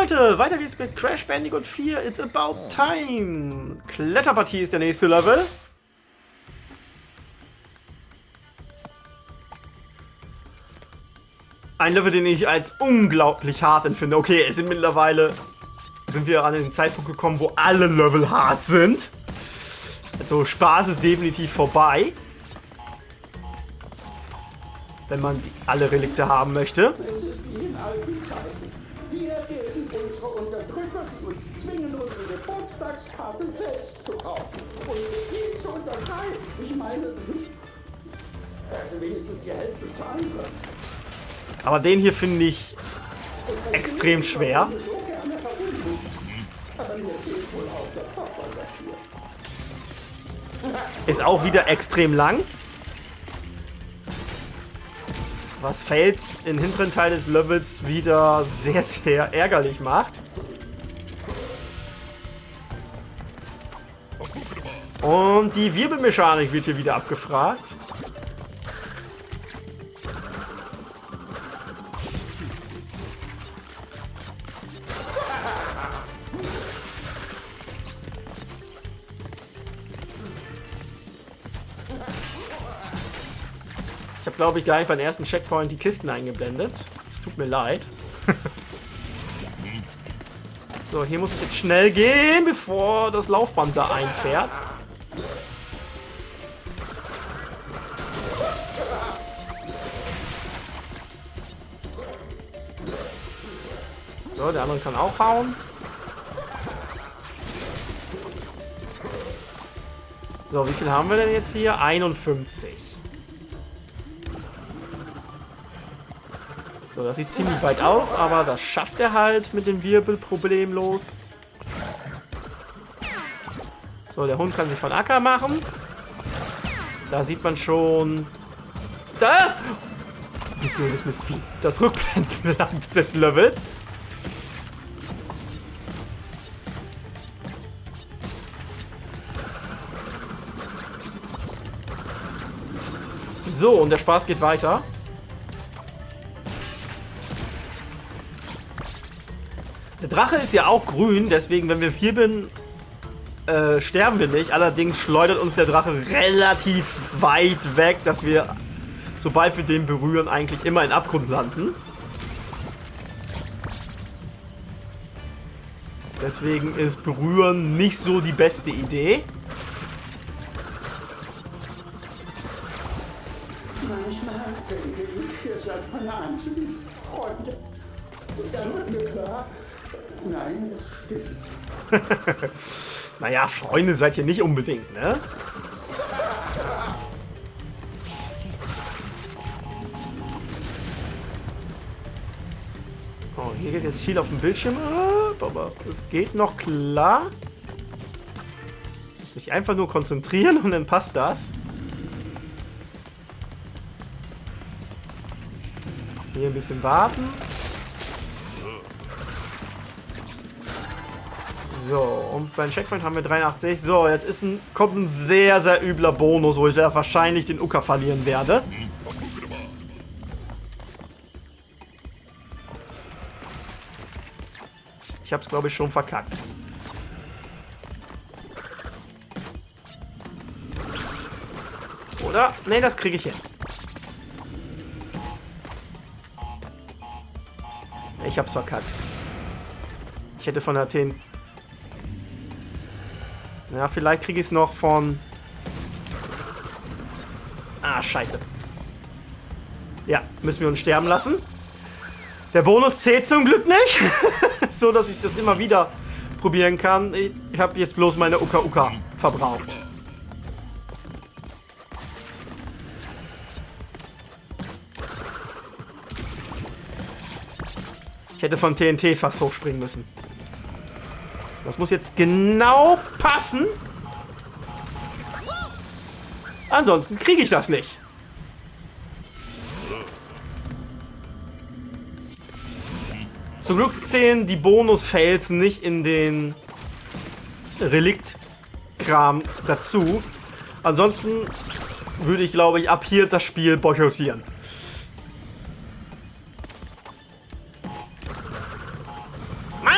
Leute, weiter geht's mit Crash Bandicoot 4, It's About Time. Kletterpartie ist der nächste Level. Ein Level, den ich als unglaublich hart empfinde. Okay, es sind mittlerweile... sind wir an den Zeitpunkt gekommen, wo alle Level hart sind. Also Spaß ist definitiv vorbei. Wenn man alle Relikte haben möchte. Es ist wie in alten Zeiten. Wir gegen unsere Unterdrücker, die uns zwingen, unsere Geburtstagskarte selbst zu kaufen. Und die zu unterschreiben. Ich meine, hätte wenigstens die Hälfte bezahlen können. Aber den hier finde ich extrem schwer. Ist auch wieder extrem lang. Was Fails im hinteren Teil des Levels wieder sehr, sehr ärgerlich macht. Und die Wirbelmechanik wird hier wieder abgefragt. Ich habe, glaube ich, gleich beim ersten Checkpoint die Kisten eingeblendet. Es tut mir leid. So, hier muss ich jetzt schnell gehen, bevor das Laufband da einfährt. So, der andere kann auch hauen. So, wie viel haben wir denn jetzt hier? 51. So, das sieht ziemlich weit auf, aber das schafft er halt mit dem Wirbel problemlos. So, der Hund kann sich von Acker machen. Da sieht man schon... Das... Wie blödes Mistvieh. Das Rückblenden des Levels. So, und der Spaß geht weiter. Der Drache ist ja auch grün, deswegen, wenn wir wirbeln, sterben wir nicht. Allerdings schleudert uns der Drache relativ weit weg, dass wir, sobald wir den berühren, eigentlich immer in Abgrund landen. Deswegen ist Berühren nicht so die beste Idee. Manchmal denke ich, ihr seid meine einzigen Freunde. Und dann wird mir klar... Nein, das stimmt. Naja, Freunde seid ihr nicht unbedingt, ne? Oh, hier geht jetzt viel auf dem Bildschirm ab, aber es geht noch klar. Ich muss mich einfach nur konzentrieren und dann passt das. Hier ein bisschen warten. So, und beim Checkpoint haben wir 83. So, jetzt ist kommt ein sehr, sehr übler Bonus, wo ich ja wahrscheinlich den Ucker verlieren werde. Ich habe es, glaube ich, schon verkackt. Oder? Ne, das kriege ich hin. Ich habe es verkackt. Ich hätte von Athen... Ja, vielleicht kriege ich es noch von... Ah, scheiße. Ja, müssen wir uns sterben lassen. Der Bonus zählt zum Glück nicht. So, dass ich das immer wieder probieren kann. Ich habe jetzt bloß meine Uka-Uka verbraucht. Ich hätte von TNT fast hochspringen müssen. Das muss jetzt genau passen. Ansonsten kriege ich das nicht. Zum Glück zählen die Bonus-Fails nicht in den Relikt-Kram dazu. Ansonsten würde ich, glaube ich, ab hier das Spiel boykottieren. Mann,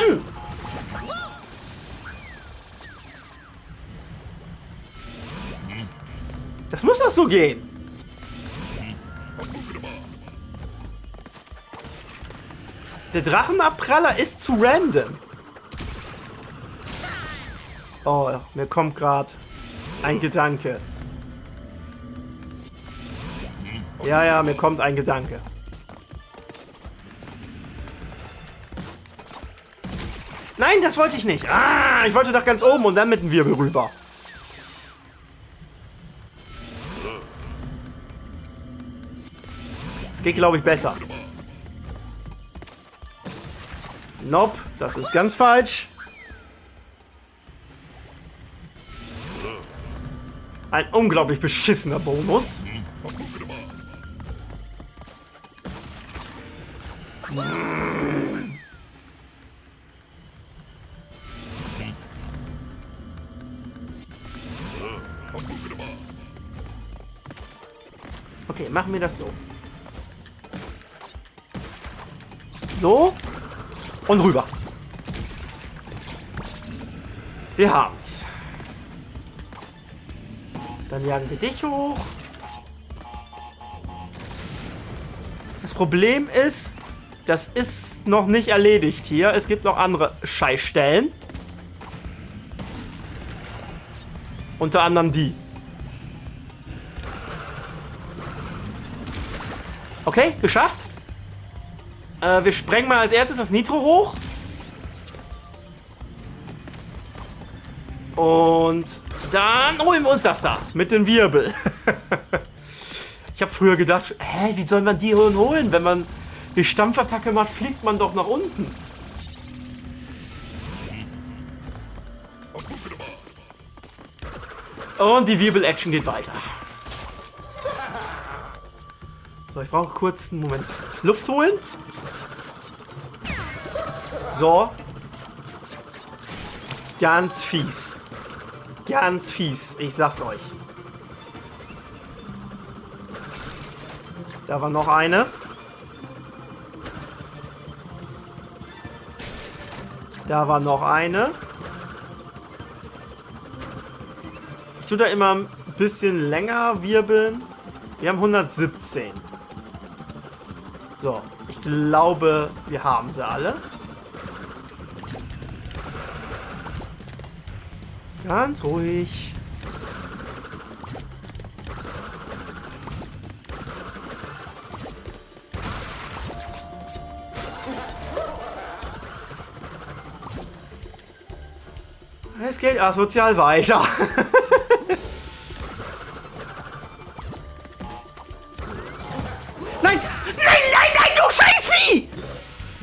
Das muss doch so gehen. Der Drachenabpraller ist zu random. Oh, mir kommt gerade ein Gedanke. Ja, ja, mir kommt ein Gedanke. Nein, das wollte ich nicht. Ah, ich wollte doch ganz oben und dann mit dem Wirbel rüber. Das geht, glaube ich, besser. Nope, das ist ganz falsch. Ein unglaublich beschissener Bonus. Okay, machen wir das so. So. Und rüber. Wir haben's. Dann jagen wir dich hoch. Das Problem ist, das ist noch nicht erledigt hier. Es gibt noch andere Scheißstellen. Unter anderem die. Okay, geschafft. Wir sprengen mal als erstes das Nitro hoch. Und dann holen wir uns das da mit dem Wirbel. Ich habe früher gedacht, hä, wie soll man die holen? Wenn man die Stampfattacke macht, fliegt man doch nach unten. Und die Wirbel-Action geht weiter. So, ich brauche kurz einen Moment. Luft holen. So. Ganz fies. Ganz fies. Ich sag's euch. Da war noch eine. Da war noch eine. Ich tue da immer ein bisschen länger wirbeln. Wir haben 117. So, ich glaube, wir haben sie alle. Ganz ruhig. Es geht asozial weiter.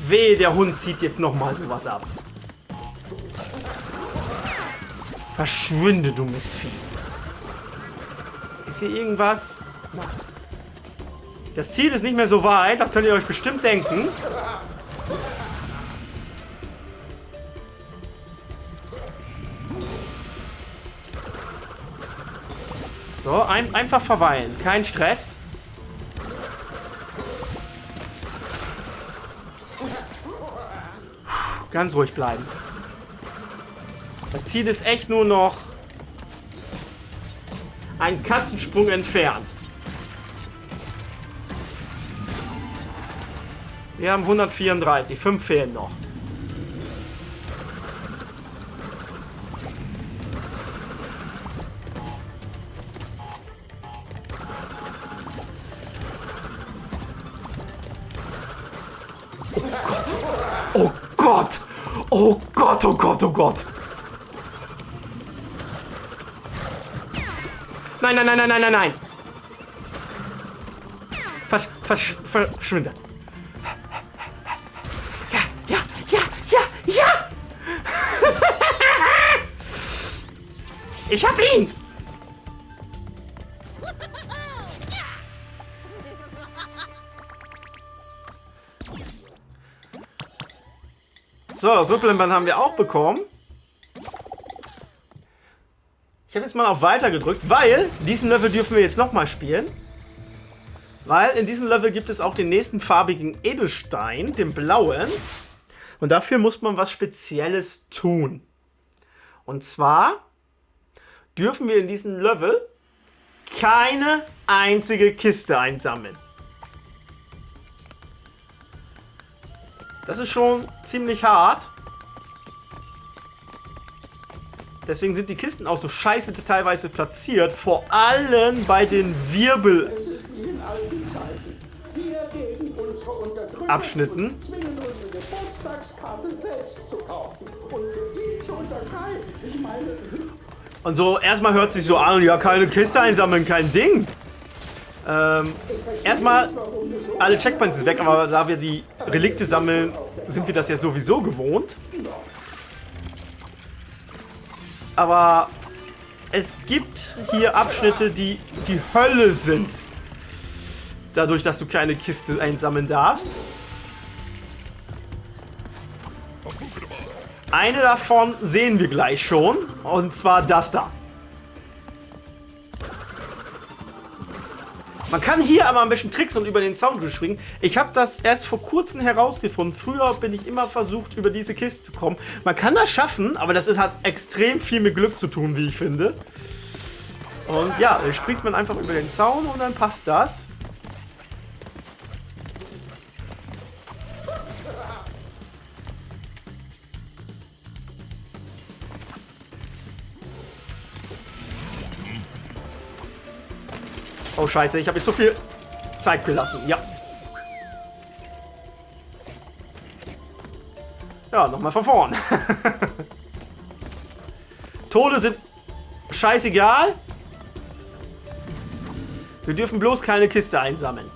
Weh, der Hund zieht jetzt nochmal sowas ab. Verschwinde, du Mistvieh. Ist hier irgendwas? Nein. Das Ziel ist nicht mehr so weit, das könnt ihr euch bestimmt denken. So, einfach verweilen. Kein Stress. Ganz ruhig bleiben. Das Ziel ist echt nur noch einen Katzensprung entfernt. Wir haben 134, 5 fehlen noch. Oh Gott! Oh Gott, oh Gott, oh Gott. Nein, nein, nein, nein, nein, nein, nein. Verschwinde. Ja, ja, ja, ja, ja. Ich hab ihn. So, das Supplemenband haben wir auch bekommen. Ich habe jetzt mal auf Weiter gedrückt, weil diesen Level dürfen wir jetzt nochmal spielen. Weil in diesem Level gibt es auch den nächsten farbigen Edelstein, den blauen. Und dafür muss man was Spezielles tun. Und zwar dürfen wir in diesem Level keine einzige Kiste einsammeln. Das ist schon ziemlich hart. Deswegen sind die Kisten auch so scheiße teilweise platziert. Vor allem bei den Wirbel... Abschnitten. Und so, erstmal hört sich so an, ja, keine Kiste einsammeln, kein Ding. Erstmal, alle Checkpoints sind weg, aber da wir die Relikte sammeln, sind wir das ja sowieso gewohnt. Aber es gibt hier Abschnitte, die die Hölle sind. Dadurch, dass du keine Kiste einsammeln darfst. Eine davon sehen wir gleich schon. Und zwar das da. Man kann hier aber ein bisschen tricksen und über den Zaun springen. Ich habe das erst vor kurzem herausgefunden. Früher bin ich immer versucht, über diese Kiste zu kommen. Man kann das schaffen, aber das hat extrem viel mit Glück zu tun, wie ich finde. Und ja, springt man einfach über den Zaun und dann passt das. Oh, scheiße, ich habe jetzt so viel Zeit gelassen. Ja. Ja, nochmal von vorn. Tode sind scheißegal. Wir dürfen bloß keine Kiste einsammeln.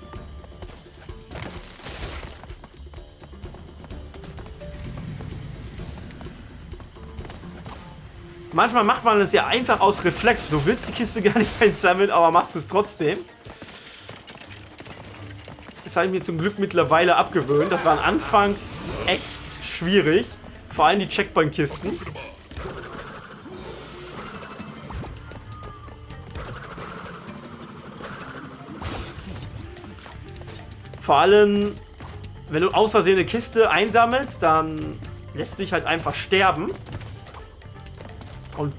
Manchmal macht man es ja einfach aus Reflex. Du willst die Kiste gar nicht einsammeln, aber machst es trotzdem. Das habe ich mir zum Glück mittlerweile abgewöhnt. Das war am Anfang echt schwierig. Vor allem die Checkpoint-Kisten. Vor allem, wenn du aus Versehen eine Kiste einsammelst, dann lässt du dich halt einfach sterben. Und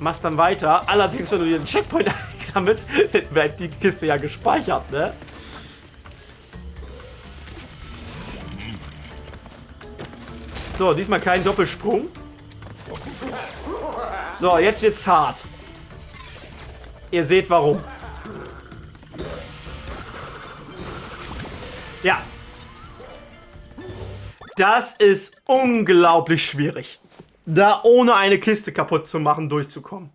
machst dann weiter. Allerdings, wenn du dir einen Checkpoint einsammelst, wird die Kiste ja gespeichert, ne? So, diesmal kein Doppelsprung. So, jetzt wird's hart. Ihr seht warum. Ja. Das ist unglaublich schwierig. Da ohne eine Kiste kaputt zu machen, durchzukommen.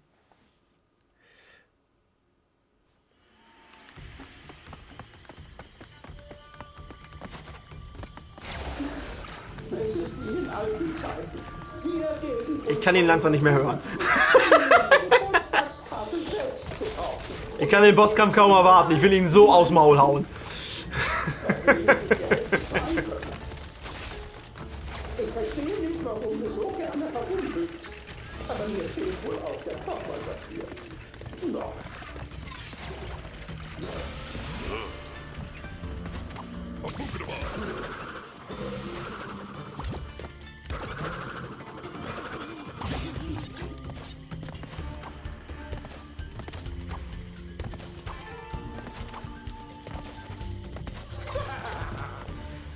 Ich kann ihn langsam nicht mehr hören. Ich kann den Bosskampf kaum erwarten. Ich will ihn so aufs Maul hauen.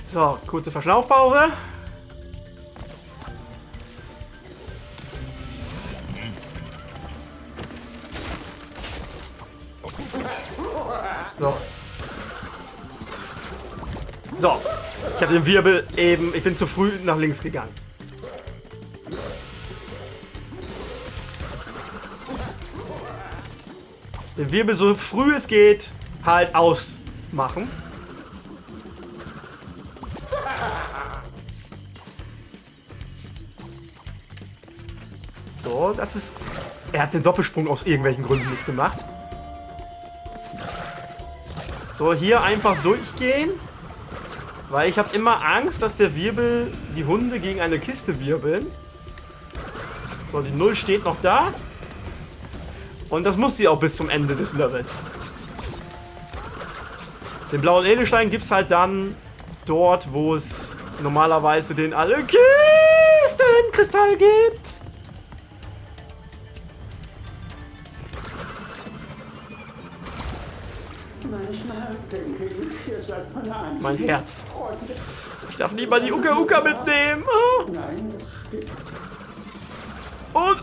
So, kurze Verschnaufpause. So. So. Ich habe den Wirbel eben... Ich bin zu früh nach links gegangen. Den Wirbel, so früh es geht, halt ausmachen. So, das ist... Er hat den Doppelsprung aus irgendwelchen Gründen nicht gemacht. So, hier einfach durchgehen. Weil ich habe immer Angst, dass der Wirbel die Hunde gegen eine Kiste wirbeln. So, die 0 steht noch da. Und das muss sie auch bis zum Ende des Levels. Den blauen Edelstein gibt es halt dann dort, wo es normalerweise den alle Kistenkristall gibt. Manchmal denke ich, ihr seid meine einzige Mein Herz. Freunde. Ich darf nie mal die Uka-Uka mitnehmen. Oh. Nein, das stimmt. Und...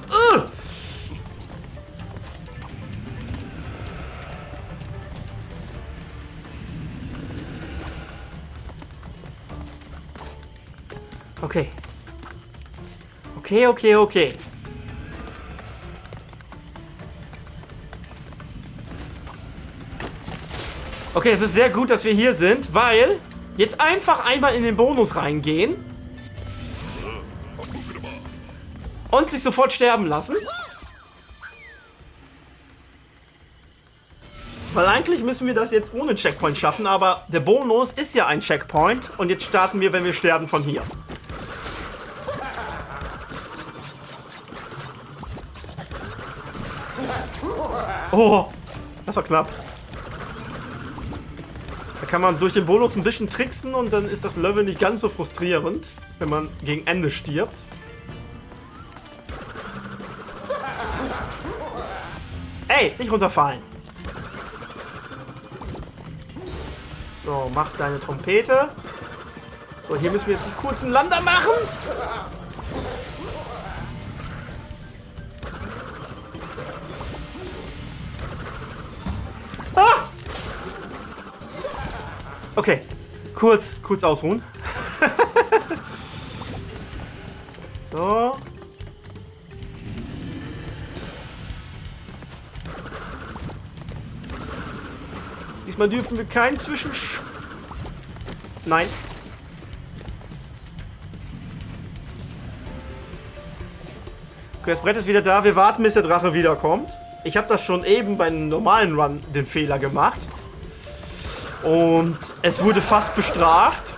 Okay. Okay. Okay, es ist sehr gut, dass wir hier sind, weil jetzt einfach einmal in den Bonus reingehen und sich sofort sterben lassen. Weil eigentlich müssen wir das jetzt ohne Checkpoint schaffen, aber der Bonus ist ja ein Checkpoint und jetzt starten wir, wenn wir sterben, von hier. Oh, das war knapp. Da kann man durch den Bonus ein bisschen tricksen und dann ist das Level nicht ganz so frustrierend, wenn man gegen Ende stirbt. Ey, nicht runterfallen. So, mach deine Trompete. So, hier müssen wir jetzt einen kurzen Lander machen. Okay, kurz ausruhen. So. Diesmal dürfen wir keinen Zwischensch... Nein. Okay, das Brett ist wieder da. Wir warten, bis der Drache wiederkommt. Ich habe das schon eben beim normalen Run den Fehler gemacht. Und es wurde fast bestraft.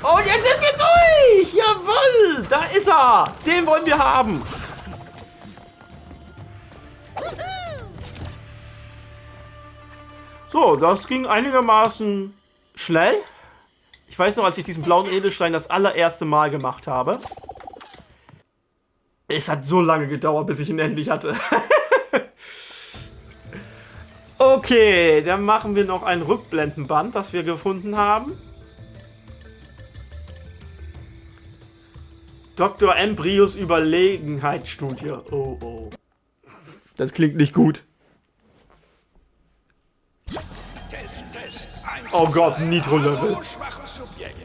Und jetzt sind wir durch! Jawohl! Da ist er! Den wollen wir haben! So, das ging einigermaßen schnell. Ich weiß noch, als ich diesen blauen Edelstein das allererste Mal gemacht habe. Es hat so lange gedauert, bis ich ihn endlich hatte. Okay, dann machen wir noch ein Rückblendenband, das wir gefunden haben. Dr. N. Brios Überlegenheitsstudie. Oh, oh. Das klingt nicht gut. Oh Gott, Nitro-Level.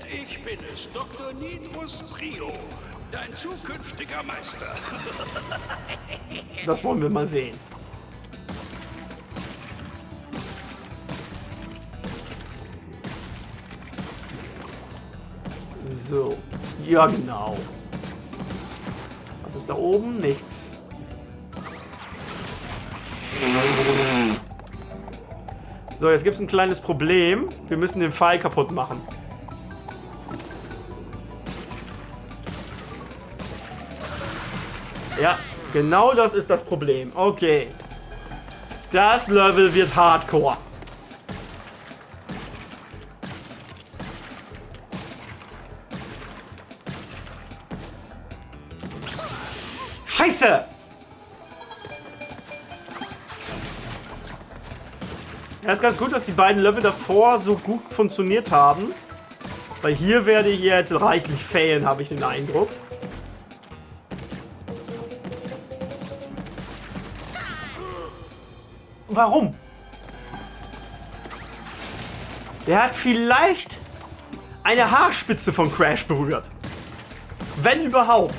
Ich bin es, Dr. Nitros Brio, dein zukünftiger Meister. Das wollen wir mal sehen. So, ja genau. Was ist da oben? Nichts. So, jetzt gibt es ein kleines Problem. Wir müssen den Pfeil kaputt machen. Ja, genau das ist das Problem. Okay. Das Level wird hardcore. Scheiße! Ja, ist ganz gut, dass die beiden Level davor so gut funktioniert haben. Weil hier werde ich jetzt reichlich failen, habe ich den Eindruck. Warum? Der hat vielleicht eine Haarspitze von Crash berührt. Wenn überhaupt.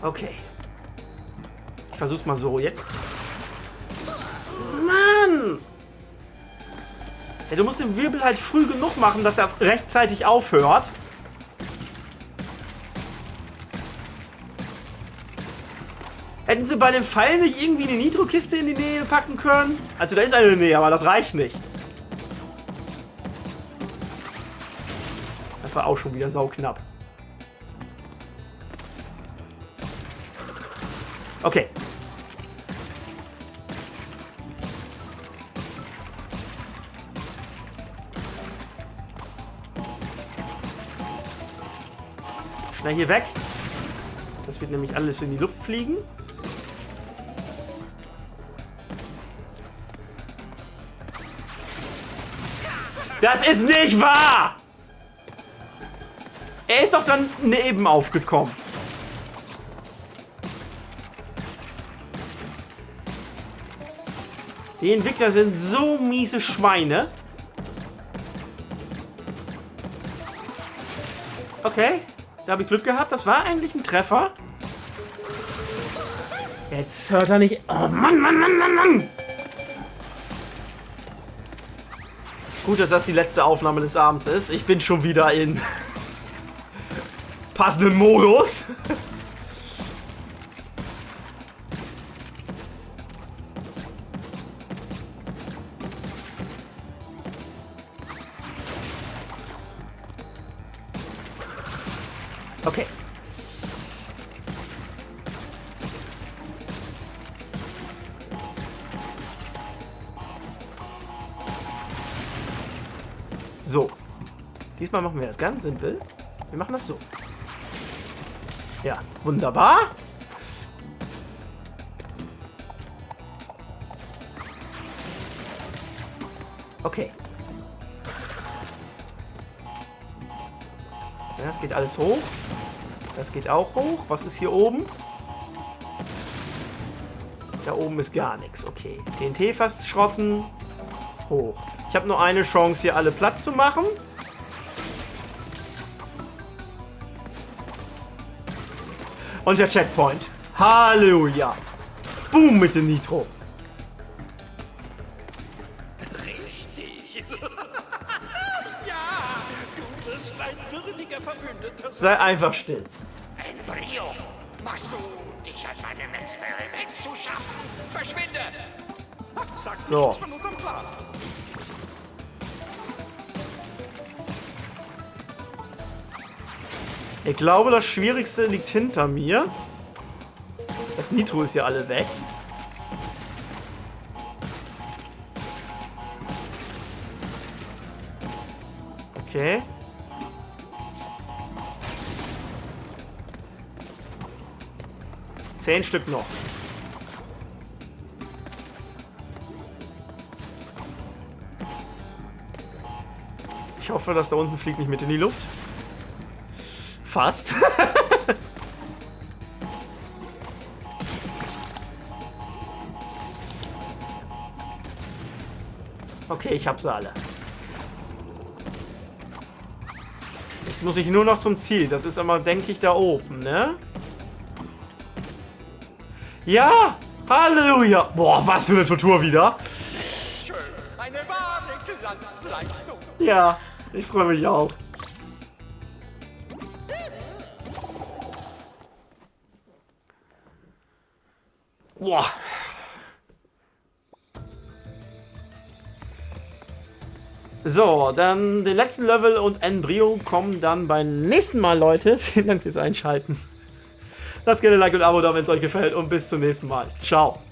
Okay. Ich versuch's mal so jetzt. Mann! Ja, du musst den Wirbel halt früh genug machen, dass er rechtzeitig aufhört. Hätten sie bei dem Pfeil nicht irgendwie eine Nitro-Kiste in die Nähe packen können? Also da ist eine in der Nähe, aber das reicht nicht. Das war auch schon wieder sauknapp. Okay. Schnell hier weg. Das wird nämlich alles in die Luft fliegen. Das ist nicht wahr! Er ist doch dann neben aufgekommen. Die Entwickler sind so miese Schweine. Okay, da habe ich Glück gehabt. Das war eigentlich ein Treffer. Jetzt hört er nicht... Oh Mann, Mann, Mann, Mann, Mann! Gut, dass das die letzte Aufnahme des Abends ist. Ich bin schon wieder in passenden Modus. Okay. So. Diesmal machen wir das ganz simpel. Wir machen das so. Ja, wunderbar. Okay. Ja, das geht alles hoch. Das geht auch hoch. Was ist hier oben? Da oben ist gar nichts. Okay. TNT fast schrotten. Hoch. Ich habe nur eine Chance, hier alle platt zu machen. Und der Checkpoint. Halleluja. Boom mit dem Nitro. Richtig. Ja, du bist ein würdiger Verbündeter. Sei einfach still. N. Brio, machst du dich an meinem Experiment zu schaffen? Verschwinde. Sagst du nichts von unserem Plan. Ich glaube, das Schwierigste liegt hinter mir. Das Nitro ist ja alle weg. Okay. Zehn Stück noch. Ich hoffe, dass da unten fliegt nicht mit in die Luft. Fast. Okay, ich hab sie alle. Jetzt muss ich nur noch zum Ziel. Das ist aber, denke ich, da oben, ne? Ja! Halleluja! Boah, was für eine Tortur wieder! Ja, ich freue mich auch. Boah. So, dann den letzten Level und N. Brio kommen dann beim nächsten Mal, Leute. Vielen Dank fürs Einschalten. Lasst gerne ein Like und ein Abo da, wenn es euch gefällt. Und bis zum nächsten Mal. Ciao.